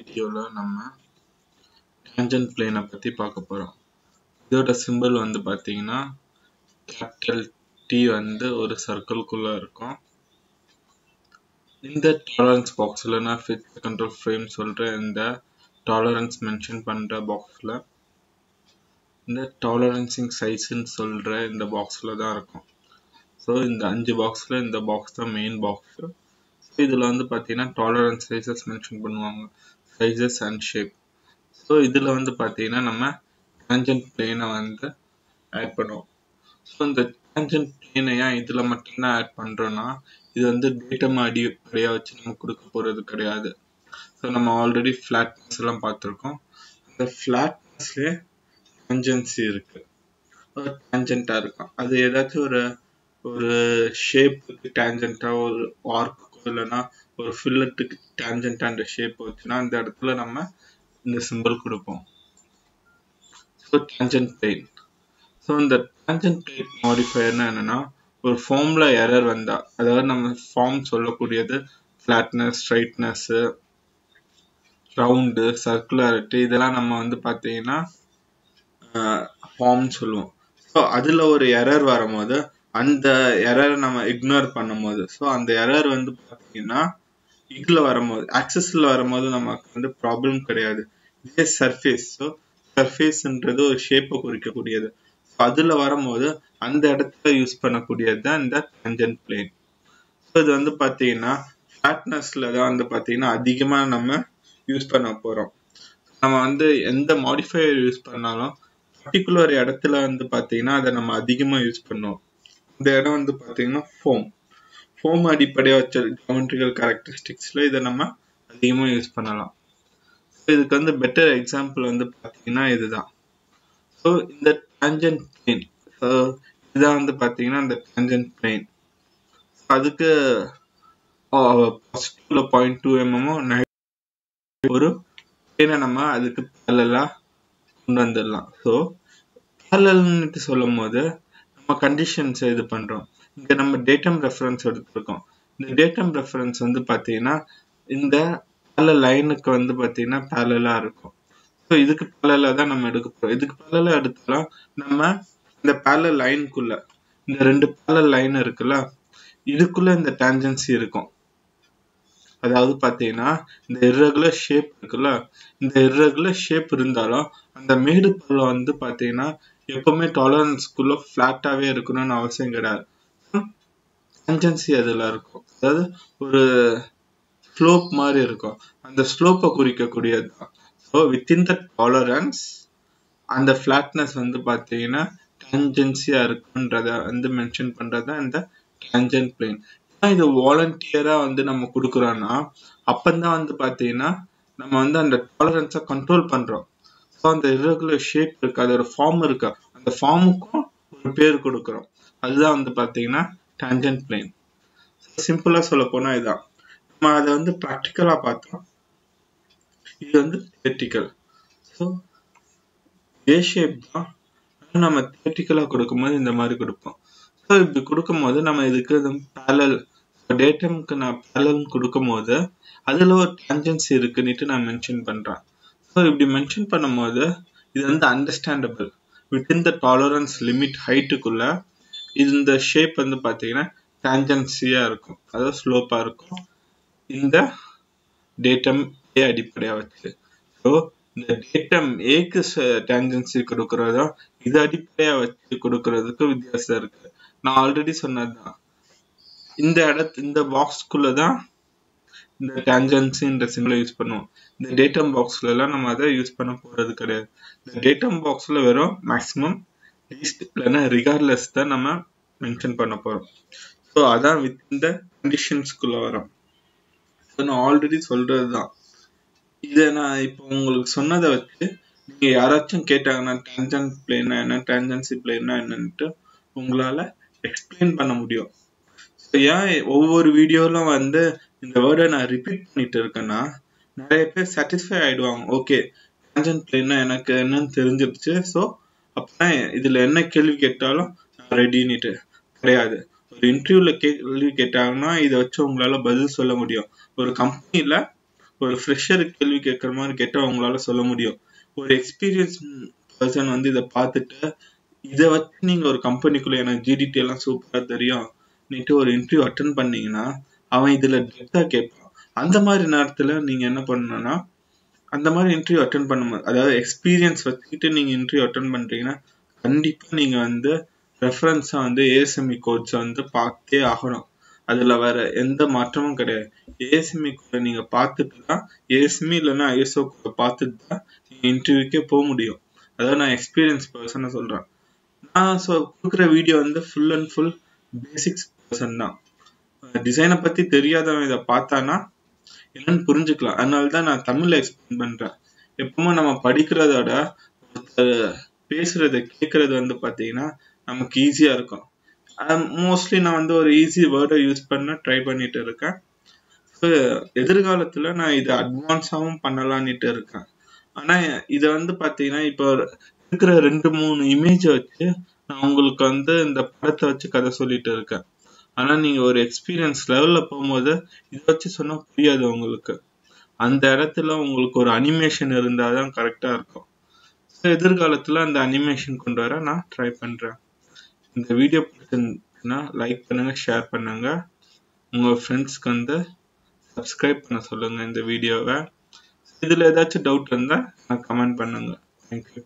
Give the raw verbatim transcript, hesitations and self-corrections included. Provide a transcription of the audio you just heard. வீடியோல நம்ம tangent plane பத்தி பார்க்க போறோம். இதோட சிம்பல் வந்து பாத்தீங்கன்னா கேபிடல் T வந்து ஒரு சர்க்கிள்க்குள்ள இருக்கும். இந்த tolerance boxல நான் fifth control frame சொல்ற இந்த tolerance mention பண்ற boxல இந்த tolerancing size ன்னு சொல்ற இந்த boxல தான் இருக்கும். So இந்த அஞ்சு boxல இந்த box தான் main box. So இதுல வந்து பாத்தீங்கன்னா tolerance sizes mention பண்ணுவாங்க. Sizes and shape. So இதுல வந்து பாத்தீங்கன்னா நம்ம tangent plane வந்து add பண்ணுவோம். So இந்த tangent plane ஏன் இதுல மட்டும் தான் add பண்றோம்னா இது வந்து datum அடிப்படையா வச்சு நம்ம கொடுக்க போறது கிடையாது. So நம்ம ஆல்ரெடி flatness எல்லாம் பார்த்திருக்கோம். அந்த flatnessல tangency இருக்கு. ஒரு tangent இருக்கும். அது ஏதாச்சும் ஒரு ஒரு shape tangentா ஒரு arc இல்லனா ஒரு fillet tangent and shape வந்துனா அந்த இடத்துல நம்ம இந்த symbol கொடுப்போம். So tangent plane. So இந்த tangent plane modifier என்னன்னா ஒரு formula error வந்தா அதாவது நம்ம form சொல்லக்கூடியது flatness, straightness, round, circularity இதெல்லாம் நம்ம வந்து பாத்தீங்கன்னா form சொல்லுவோம். So அதுல ஒரு error வரும்போது And the error nama ignore panamod. So and the error on the pathina igla access the problem kadayad. This is surface. So surface and the shape of Kurikapudya. So Adula Varamod and the adapter use panakudya than the tangent plane. So then the pathina flatness lada on the pathina adigama nama use panaporo. Nama and the modifier use panalo particular adatala and the pathina than nama adigama use pano. There on the pathina foam. Foam are geometrical characteristics like the Nama Adima use Panala. So this is the better example on the pathina is that. So in the tangent plane. So this on the pathina and the tangent plane. So that's uh, positive point two mm or plane nama that's parallel. So parallel to Solomode. Conditions say the pandrom. Inga nama datum reference eduthirkom. The datum reference vandu pathina inda alla line ku vandu pathina parallel ah irukum. So idhukku parallel ah nama edukaprom. Idhukku parallel eduthala nama inda parallel line kulla inda rendu parallel line irukla idukulla inda tangency irukum. Adhaadu pathina inda irregular shape irukla inda irregular shape irundalo anda made parallel vandu pathina எப்பவுமே tolerance குள்ள flat-ஆவே இருக்கணும்னு அவசியம் கிடையாது. tangency அதுல இருக்கும். அதாவது ஒரு slope மாதிரி இருக்கும். அந்த slope-ஐ குறிக்க கூடியது. So within the tolerance அந்த flatness வந்து பாத்தீங்கன்னா tangency-ஆ இருக்குன்றத வந்து mention பண்றது தான் இந்த tangent plane. இது volunteer-ஆ வந்து நம்ம கொடுக்கறோம்னா அப்பதான் வந்து பாத்தீங்கன்னா நம்ம வந்து அந்த tolerance-ஐ control பண்றோம். So அந்த irregular shape இருக்கு அதோட form இருக்கு அந்த form-க்கு ஒரு பேர் கொடுக்கிறோம் அதுதான் வந்து பாத்தீங்கன்னா tangent plane சிம்பிளா சொல்ல போனா இதான் நம்ம அத வந்து practical-ஆ பார்த்தோம் இது வந்து theoretical so A shape தான் நம்ம theoretical-ஆ கொடுக்கும்போது இந்த மாதிரி கொடுப்போம் so இப்படி கொடுக்கும்போது நம்ம இதுக்கு parallel datum-க்கு நான் parallel கொடுக்கும்போது அதுல ஒரு tangency இருக்குன்னு நான் mention பண்றேன் So, if you mention Panamada, it is understandable. Within the tolerance limit height, it is the shape and the pathina tangency arco, other slope arco in the datum A. So, the datum A is tangency kudukurada, is adipada kudukurada with the circle. Now, already sonada in the in the box kulada. The tangency in the symbol use pannu. The datum box la nama adha use panna poradhu kedaiyadhu. The datum box la verum maximum least lana regardless da nama mention panna porom. So adha within the conditions kulla varum. So na already solradhu da. Idha na ipo ungalku sonnadha vechi neenga yarachum ketanga tangent plane na enna tangency plane na enna nu ungalala explain panna mudiyum. So ya over video la vandu இந்த வேர்டை நான் repeat பண்ணிட்டு இருக்கேன்னா நிறைய பேர் satisfy ஆயிடுவாங்க okay tangent plane எனக்கு என்னன்னு தெரிஞ்சிடுச்சு சோ அப்ப இதுல என்ன கேள்வி கேட்டாலும் நான் ரெடினிட்டு கிடையாது ஒரு இன்டர்வியூல கேள்வி கேட்டாங்கன்னா இத வச்சு உங்களால பதில் சொல்ல முடியும் ஒரு கம்பெனில ஒரு ஃப்ரெஷருக்கு கேள்வி கேட்குற மாதிரி கேட்டால் அவங்களால சொல்ல முடியும். ஒரு எக்ஸ்பீரியன்ஸ் பர்சன் வந்து இதை பார்த்துட்டு இதை வச்சு நீங்கள் ஒரு கம்பெனிக்குள்ளே எனக்கு ஜிடிடி எல்லாம் சூப்பராக தெரியும் நீட்டு ஒரு இன்டர்வியூ அட்டன் பண்ணிங்கன்னா அவன் இதில் டெப்த்தாக கேட்பான். அந்த மாதிரி நேரத்தில் நீங்கள் என்ன பண்ணணும்னா அந்த மாதிரி இன்டர்வியூ அட்டன் பண்ணும்போது அதாவது எக்ஸ்பீரியன்ஸ் வச்சுக்கிட்டு நீங்கள் இன்டர்வியூ அட்டன் பண்ணுறீங்கன்னா கண்டிப்பாக நீங்கள் வந்து ரெஃபரன்ஸாக வந்து ஏஎஸ்எம்இ கோட்ஸை வந்து பார்த்தே ஆகணும். அதில் வேறு எந்த மாற்றமும் கிடையாது. ஏஎஸ்எம்இ கோடை நீங்கள் பார்த்துட்டு தான் ஏஎஸ்எம்இ இல்லைன்னா ஐஎஸ்ஓ கோடை பார்த்துட்டு தான் நீங்கள் இன்டர்வியூக்கே போக முடியும். அதாவது நான் எக்ஸ்பீரியன்ஸ் பர்சனை சொல்கிறேன். நான் ஸோ கொடுக்குற வீடியோ வந்து full and full basics person தான். டிசைனை பற்றி தெரியாதவன் இதை பார்த்தானா என்னன்னு புரிஞ்சுக்கலாம். அதனால தான் நான் தமிழில் எக்ஸ்பிளைன் பண்ணுறேன். எப்பவுமே நம்ம படிக்கிறதோட பேசுகிறத கேட்குறது வந்து பார்த்தீங்கன்னா நமக்கு ஈஸியாக இருக்கும். மோஸ்ட்லி நான் வந்து ஒரு ஈஸி வேர்டை யூஸ் பண்ண ட்ரை பண்ணிட்டு இருக்கேன். ஸோ எதிர்காலத்தில் நான் இதை அட்வான்ஸாகவும் பண்ணலான்னுட்டு இருக்கேன். ஆனால் இதை வந்து பார்த்தீங்கன்னா இப்போ இருக்கிற ரெண்டு மூணு இமேஜை வச்சு நான் உங்களுக்கு வந்து இந்த படத்தை வச்சு கதை சொல்லிட்டு இருக்கேன். ஆனால் நீங்கள் ஒரு எக்ஸ்பீரியன்ஸ் லெவலில் போகும்போது இதை வச்சு சொன்னால் புரியாது உங்களுக்கு. அந்த இடத்துல உங்களுக்கு ஒரு அனிமேஷன் இருந்தால் தான் கரெக்டாக இருக்கும். ஸோ எதிர்காலத்தில் அந்த அனிமேஷன் கொண்டு வர நான் ட்ரை பண்ணுறேன். இந்த வீடியோ பிடிச்சிருந்துச்சுன்னா லைக் பண்ணுங்கள், ஷேர் பண்ணுங்கள், உங்கள் ஃப்ரெண்ட்ஸ்க்கு வந்து சப்ஸ்கிரைப் பண்ண சொல்லுங்கள் இந்த வீடியோவை. இதில் ஏதாச்சும் டவுட் இருந்தால் நான் கமெண்ட் பண்ணுங்கள். தேங்க்யூ.